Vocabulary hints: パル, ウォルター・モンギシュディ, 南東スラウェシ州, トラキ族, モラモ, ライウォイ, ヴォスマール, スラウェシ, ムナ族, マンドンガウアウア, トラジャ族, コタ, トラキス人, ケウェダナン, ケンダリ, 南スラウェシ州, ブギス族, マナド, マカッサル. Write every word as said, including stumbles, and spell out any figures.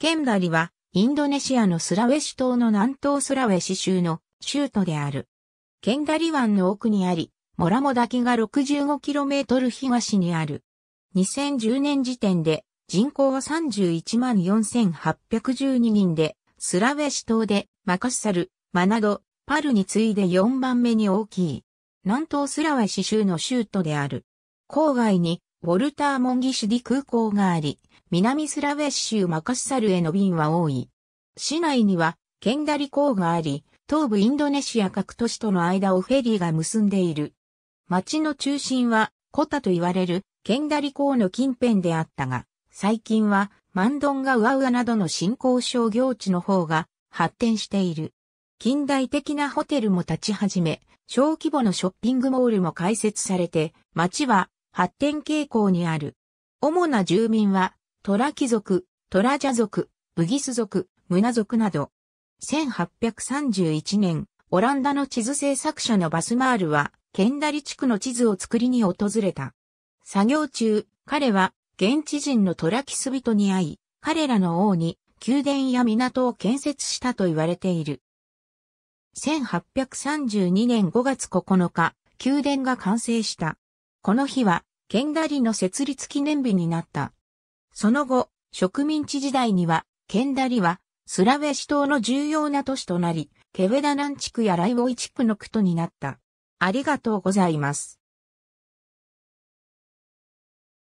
ケンダリは、インドネシアのスラウェシ島の南東スラウェシ州の州都である。ケンダリ湾の奥にあり、モラモ滝が ろくじゅうごキロメートル 東にある。にせんじゅうねん時点で人口は さんじゅういちまんよんせんはっぴゃくじゅうににんで、スラウェシ島でマカッサル、マナド、パルに次いでよんばんめに大きい。南東スラウェシ州の州都である。郊外にウォルター・モンギシュディ空港があり、南スラウェシ州マカッサルへの便は多い。市内にはケンダリ港があり、東部インドネシア各都市との間をフェリーが結んでいる。町の中心はコタと言われるケンダリ港の近辺であったが、最近はマンドンガウアウアなどの新興商業地の方が発展している。近代的なホテルも立ち始め、小規模のショッピングモールも開設されて、町は発展傾向にある。主な住民はトラキ族、トラジャ族、ブギス族、ムナ族など。せんはっぴゃくさんじゅういちねん、オランダの地図制作者のヴォスマールは、ケンダリ地区の地図を作りに訪れた。作業中、彼は現地人のトラキス人に会い、彼らの王に宮殿や港を建設したと言われている。せんはっぴゃくさんじゅうにねんごがつここのか、宮殿が完成した。この日は、ケンダリの設立記念日になった。その後、植民地時代には、ケンダリは、スラウェシ島の重要な都市となり、ケウェダナン地区やライウォイ地区の区都になった。ありがとうございます。